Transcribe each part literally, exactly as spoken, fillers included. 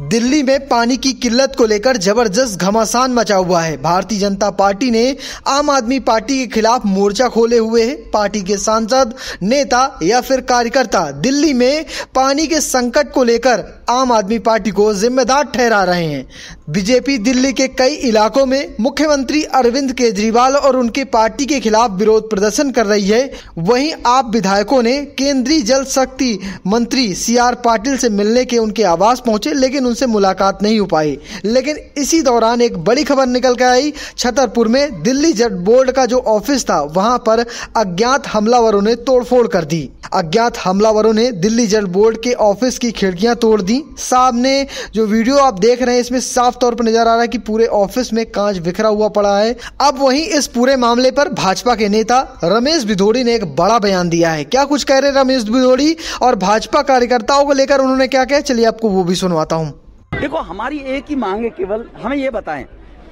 दिल्ली में पानी की किल्लत को लेकर जबरदस्त घमासान मचा हुआ है। भारतीय जनता पार्टी ने आम आदमी पार्टी के खिलाफ मोर्चा खोले हुए है। पार्टी के सांसद, नेता या फिर कार्यकर्ता दिल्ली में पानी के संकट को लेकर आम आदमी पार्टी को जिम्मेदार ठहरा रहे हैं। बीजेपी दिल्ली के कई इलाकों में मुख्यमंत्री अरविंद केजरीवाल और उनके पार्टी के खिलाफ विरोध प्रदर्शन कर रही है। वहीं आप विधायकों ने केंद्रीय जल शक्ति मंत्री सी आर पाटिल से मिलने के उनके आवास पहुंचे, लेकिन उनसे मुलाकात नहीं हो पाई। लेकिन इसी दौरान एक बड़ी खबर निकल कर आई। छतरपुर में दिल्ली जल बोर्ड का जो ऑफिस था, वहां पर अज्ञात हमलावरों ने तोड़फोड़ कर दी। अज्ञात हमलावरों ने दिल्ली जल बोर्ड के ऑफिस की खिड़कियां तोड़ दी। सामने जो वीडियो आप देख रहे हैं, इसमें साफ तौर पर नजर आ रहा है कि पूरे ऑफिस में कांच बिखरा हुआ पड़ा है। अब वहीं इस पूरे मामले पर भाजपा के नेता रमेश बिधूड़ी ने एक बड़ा बयान दिया है। क्या कुछ कह रहे रमेश बिधूड़ी और भाजपा कार्यकर्ताओं को लेकर उन्होंने क्या कहा, चलिए आपको वो भी सुनवाता हूँ। देखो, हमारी एक ही मांग है, केवल हमें ये बताएं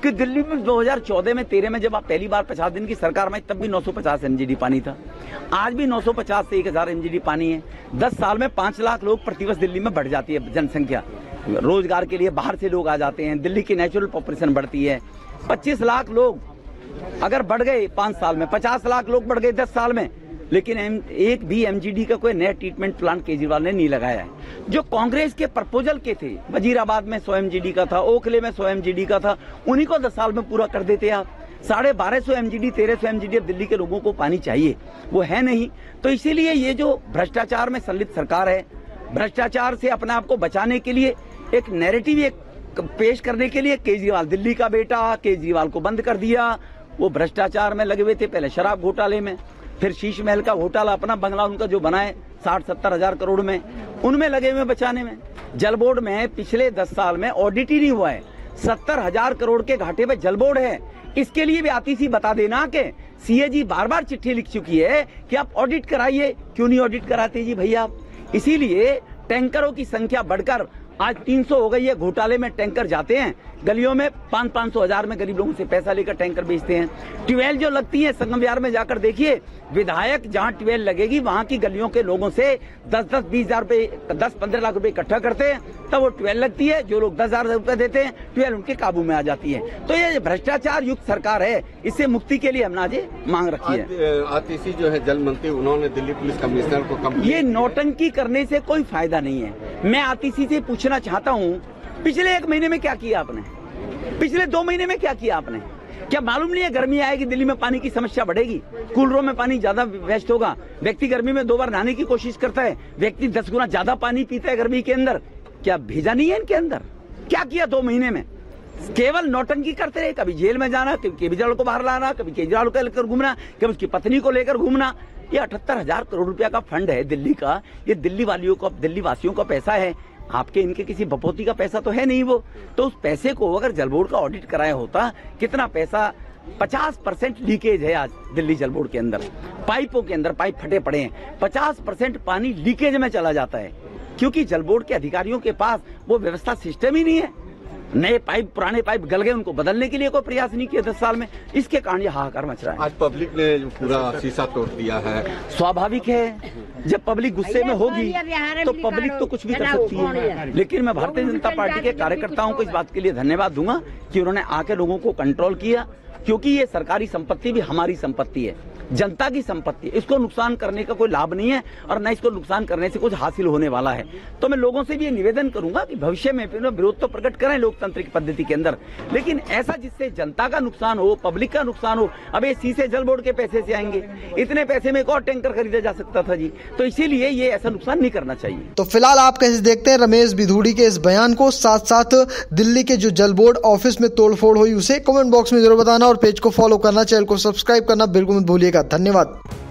कि दिल्ली में दो हज़ार चौदह में तेरह में जब आप पहली बार पचास दिन की सरकार में, तब भी नौ सौ पचास एमजीडी पानी था। आज भी नौ सौ पचास से एक हज़ार एमजीडी पानी है। दस साल में पाँच लाख लोग प्रतिवर्ष दिल्ली में बढ़ जाती है जनसंख्या। रोजगार के लिए बाहर से लोग आ जाते हैं, दिल्ली की नेचुरल पॉपुलेशन बढ़ती है। पच्चीस लाख लोग अगर बढ़ गए पाँच साल में, पचास लाख लोग बढ़ गए दस साल में, लेकिन एक भी एमजीडी का कोई नया ट्रीटमेंट प्लांट केजरीवाल ने नहीं लगाया है। जो कांग्रेस के प्रपोजल के थे, वजीराबाद में सौ एमजीडी का था, ओखले में सौ एमजीडी का था, उन्हीं को दस साल में पूरा कर देते आप। साढ़े बारह सौ एमजीडी, तेरह सौ एमजीडी अब दिल्ली के लोगों को पानी चाहिए, वो है नहीं। तो इसीलिए ये जो भ्रष्टाचार में संलिप्त सरकार है, भ्रष्टाचार से अपने आप को बचाने के लिए एक नैरेटिव एक पेश करने के लिए केजरीवाल दिल्ली का बेटा, केजरीवाल को बंद कर दिया। वो भ्रष्टाचार में लगे हुए थे, पहले शराब घोटाले में, फिर शीश महल का होटल, अपना बंगला उनका जो बनाए साठ सत्तर हजार करोड़ में, उनमें लगे हुए बचाने में। जल बोर्ड में पिछले दस साल में ऑडिट ही नहीं हुआ है। सत्तर हजार करोड़ के घाटे पे जल बोर्ड है। इसके लिए भी आतिशी बता देना कि सीए जी बार बार चिट्ठी लिख चुकी है कि आप ऑडिट कराइए, क्यों नहीं ऑडिट कराते जी भैया आप। इसीलिए टैंकरों की संख्या बढ़कर आज तीन सौ हो गई है। घोटाले में टैंकर जाते हैं गलियों में, पाँच पाँच सौ हजार में गरीब लोगों से पैसा लेकर टैंकर बेचते हैं। ट्यूबवेल जो लगती है संगम विहार में, जाकर देखिए, विधायक जहां ट्यूबवेल लगेगी वहां की गलियों के लोगों से दस दस बीस हजार रुपये, दस पंद्रह लाख रुपए इकट्ठा करते हैं, तब वो ट्यूबवेल लगती है। जो लोग दस हजार रुपये देते हैं, ट्यूबवेल उनके काबू में आ जाती है। तो ये भ्रष्टाचार युक्त सरकार है, इससे मुक्ति के लिए हमने आज मांग रखी है। आतिशी जो है जल मंत्री, उन्होंने दिल्ली पुलिस कमिश्नर को, ये नौटंकी करने से कोई फायदा नहीं है। मैं आतिशी से पूछना चाहता हूँ, पिछले एक महीने में क्या किया आपने, पिछले दो महीने में क्या किया आपने? क्या मालूम नहीं है गर्मी आएगी, दिल्ली में पानी की समस्या बढ़ेगी, कूलरों में पानी ज्यादा वेस्ट होगा। व्यक्ति गर्मी में दो बार नहाने की कोशिश करता है, व्यक्ति दस गुना ज्यादा पानी पीता है गर्मी के अंदर। क्या भेजा नहीं है इनके अंदर? क्या किया दो महीने में? केवल नौटंकी करते रहे, कभी जेल में जाना, कभी केजरीवाल को बाहर लाना, कभी केजरीवाल को लेकर घूमना, कभी उसकी पत्नी को लेकर घूमना। ये अठहत्तर हजार करोड़ रुपया का फंड है दिल्ली का, ये दिल्ली वालियों का, दिल्ली वासियों का पैसा है। आपके इनके किसी बपोती का पैसा तो है नहीं। वो तो उस पैसे को अगर जल बोर्ड का ऑडिट कराया होता, कितना पैसा, पचास परसेंट लीकेज है आज दिल्ली जल बोर्ड के अंदर, पाइपों के अंदर पाइप फटे पड़े हैं। पचास परसेंट पानी लीकेज में चला जाता है, क्योंकि जल बोर्ड के अधिकारियों के पास वो व्यवस्था सिस्टम ही नहीं है। नए पाइप, पुराने पाइप गल गए, उनको बदलने के लिए कोई प्रयास नहीं किया दस साल में। इसके कारण ये हाहाकार मच रहा है। आज पब्लिक ने पूरा शीशा तोड़ दिया है। स्वाभाविक है, जब पब्लिक गुस्से में होगी तो पब्लिक तो कुछ भी कर सकती है। लेकिन मैं भारतीय जनता पार्टी के कार्यकर्ताओं को इस बात के लिए धन्यवाद दूंगा कि उन्होंने आके लोगों को कंट्रोल किया, क्योंकि ये सरकारी संपत्ति भी हमारी संपत्ति है, जनता की संपत्ति है। इसको नुकसान करने का कोई लाभ नहीं है और न इसको नुकसान करने से कुछ हासिल होने वाला है। तो मैं लोगों से भी ये निवेदन करूंगा कि भविष्य में विरोध तो प्रकट करें लोकतांत्रिक पद्धति के अंदर, लेकिन ऐसा जिससे जनता का नुकसान हो, पब्लिक का नुकसान हो। अब ये शीशे जल बोर्ड के पैसे से आएंगे, इतने पैसे में एक और टैंकर खरीदा जा सकता था जी। तो इसीलिए ये ऐसा नुकसान नहीं करना चाहिए। तो फिलहाल आप कैसे देखते हैं रमेश बिधूड़ी के इस बयान को, साथ साथ दिल्ली के जो जल बोर्ड ऑफिस में तोड़फोड़ हुई उसे? कमेंट बॉक्स में जरूर बताना और पेज को फॉलो करना, चैनल को सब्सक्राइब करना बिल्कुल मत भूलिएगा। धन्यवाद।